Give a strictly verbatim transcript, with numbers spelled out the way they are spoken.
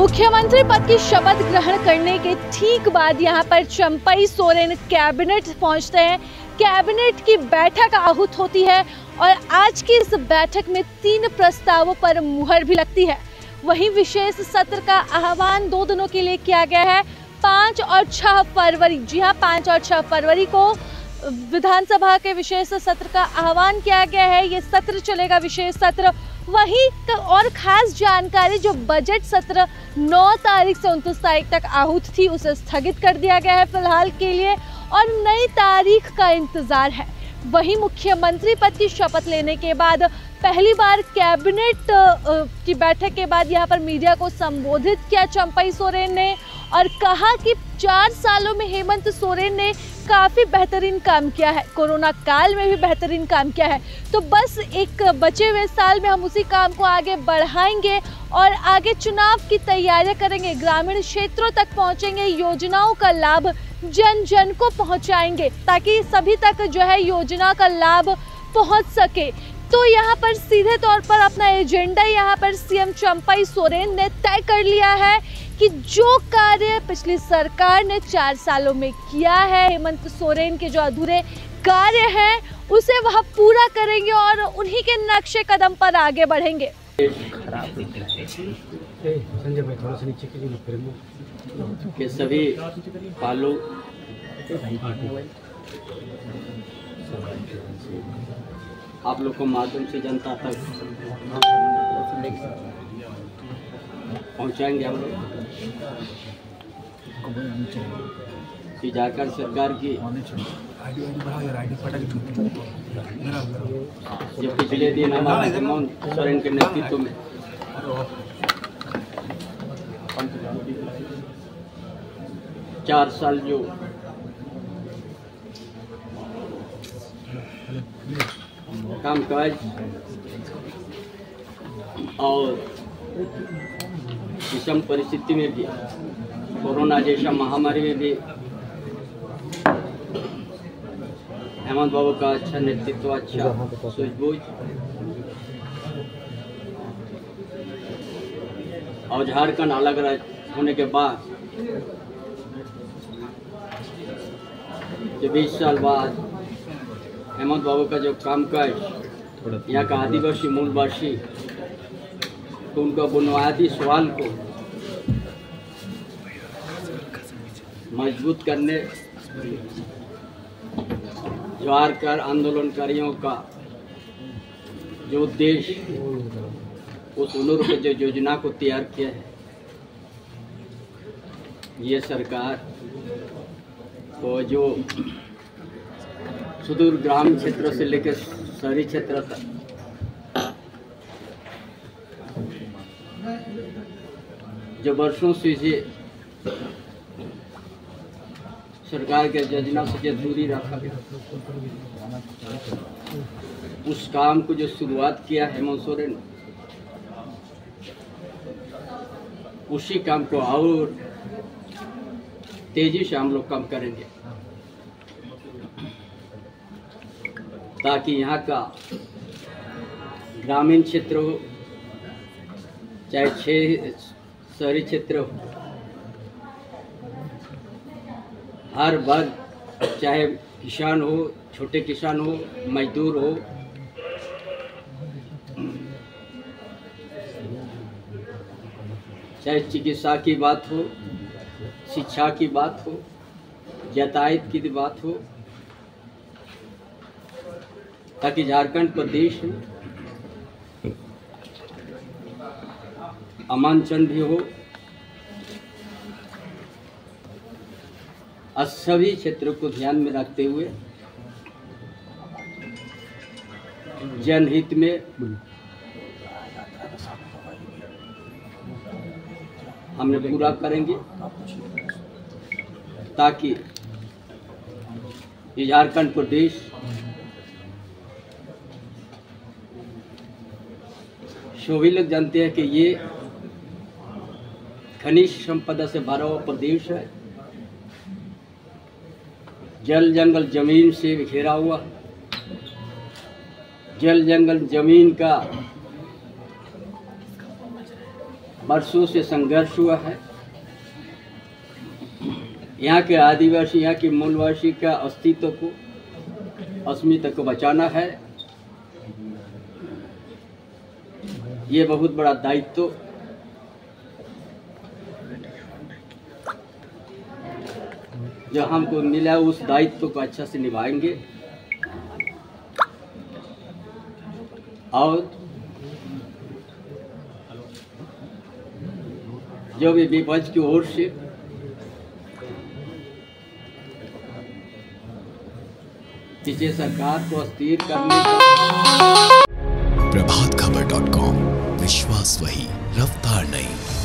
मुख्यमंत्री पद की शपथ ग्रहण करने के ठीक बाद यहाँ पर चंपई सोरेन कैबिनेट पहुँचते हैं। कैबिनेट की बैठक आहूत होती है और आज की इस बैठक में तीन प्रस्तावों पर मुहर भी लगती है। वहीं विशेष सत्र का आह्वान दो दिनों के लिए किया गया है, पाँच और छह फरवरी जी हाँ पाँच और छह फरवरी को विधानसभा के विशेष सत्र का आह्वान किया गया है। ये सत्र चलेगा, विशेष सत्र। वहीं और खास जानकारी, जो बजट सत्र नौ तारीख से उनतीस तारीख तक आहूत थी उसे स्थगित कर दिया गया है फिलहाल के लिए और नई तारीख का इंतजार है। वहीं मुख्यमंत्री पद की शपथ लेने के बाद पहली बार कैबिनेट की बैठक के बाद यहाँ पर मीडिया को संबोधित किया चंपई सोरेन ने और कहा कि चार सालों में हेमंत सोरेन ने काफ़ी बेहतरीन काम किया है, कोरोना काल में भी बेहतरीन काम किया है, तो बस एक बचे हुए साल में हम उसी काम को आगे बढ़ाएंगे और आगे चुनाव की तैयारियां करेंगे, ग्रामीण क्षेत्रों तक पहुंचेंगे, योजनाओं का लाभ जन जन को पहुंचाएंगे ताकि सभी तक जो है योजना का लाभ पहुंच सके। तो यहाँ पर सीधे तौर पर अपना एजेंडा यहाँ पर सीएम चंपई सोरेन ने तय कर लिया है कि जो कार्य पिछली सरकार ने चार सालों में किया है, हेमंत सोरेन के जो अधूरे कार्य हैं उसे वह पूरा करेंगे और उन्हीं के नक्शे कदम पर आगे बढ़ेंगे। के सभी पालो आप लोग को माध्यम से जनता तक पहुँचाएंगे। हम लोग झारखंड सरकार की जो पिछले दिन हमारे हेमंत सोरेन के नेतृत्व में चार साल जो कामकाज और विषम परिस्थिति में भी, कोरोना जैसा महामारी में भी हेमंत बाबू का अच्छा नेतृत्व, अच्छा सूझबूझ और झारखंड अलग राज्य होने के बाद बीस साल बाद हेमंत बाबू का जो कामकाज, यहाँ का आदिवासी मूलवासी तो उनका बुनियादी सवाल को मजबूत करने, झारखंड आंदोलनकारियों का जो उद्देश्य उस उन्नर के जो योजना को तैयार किया है, ये सरकार को तो जो सुदूर ग्राम क्षेत्र से लेकर शहरी क्षेत्र तक जो वर्षों से ये सरकार के योजना से जो दूरी रखा गया, उस काम को जो शुरुआत किया हेमंत सोरेन, उसी काम को और तेजी से हम लोग काम करेंगे ताकि यहाँ का ग्रामीण क्षेत्र हो चाहे छः शहरी क्षेत्र हो, हर वर्ग, चाहे किसान हो, छोटे किसान हो, मजदूर हो, चाहे चिकित्सा की बात हो, शिक्षा की बात हो, यातायात की बात हो, ताकि झारखंड प्रदेश में अमन चंद भी हो और सभी क्षेत्रों को ध्यान में रखते हुए जनहित में हमने पूरा करेंगे ताकि ये झारखंड प्रदेश सभी लोग जानते हैं कि ये खनिज संपदा से भरा हुआ प्रदेश है, जल जंगल जमीन से घिरा हुआ, जल जंगल जमीन का बरसों से संघर्ष हुआ है। यहाँ के आदिवासी, यहाँ के मूलवासी का अस्तित्व को, अस्मिता को बचाना है। ये बहुत बड़ा दायित्व जो हमको मिला, उस दायित्व को अच्छा से निभाएंगे और जो भी विपक्ष की ओर से पिछले सरकार को अस्थिर करने प्रभात खबर डॉट कॉम, विश्वास वही, रफ्तार नहीं।